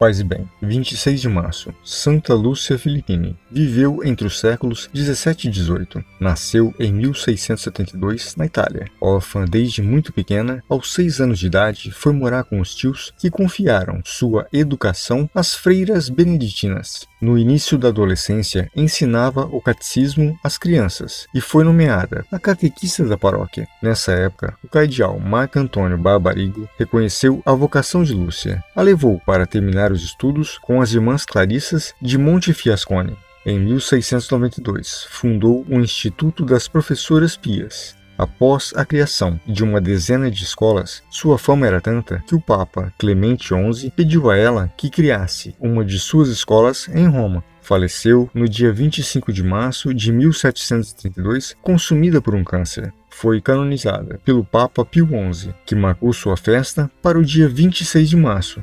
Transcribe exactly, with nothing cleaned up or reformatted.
Paz e bem, vinte e seis de março, Santa Lúcia Filippini. Viveu entre os séculos dezessete e dezoito. Nasceu em mil seiscentos e setenta e dois, na Itália. Órfã desde muito pequena, aos seis anos de idade, foi morar com os tios que confiaram sua educação às freiras beneditinas. No início da adolescência, ensinava o catecismo às crianças e foi nomeada a catequista da paróquia. Nessa época, o cardeal Marcantonio Barbarigo reconheceu a vocação de Lúcia. A levou para terminar os estudos com as irmãs Clarissas de Montefiascone. Em mil seiscentos e noventa e dois, fundou o Instituto das Professoras Pias. Após a criação de uma dezena de escolas, sua fama era tanta que o Papa Clemente onze pediu a ela que criasse uma de suas escolas em Roma. Faleceu no dia vinte e cinco de março de mil setecentos e trinta e dois, consumida por um câncer. Foi canonizada pelo Papa Pio onze, que marcou sua festa para o dia vinte e seis de março.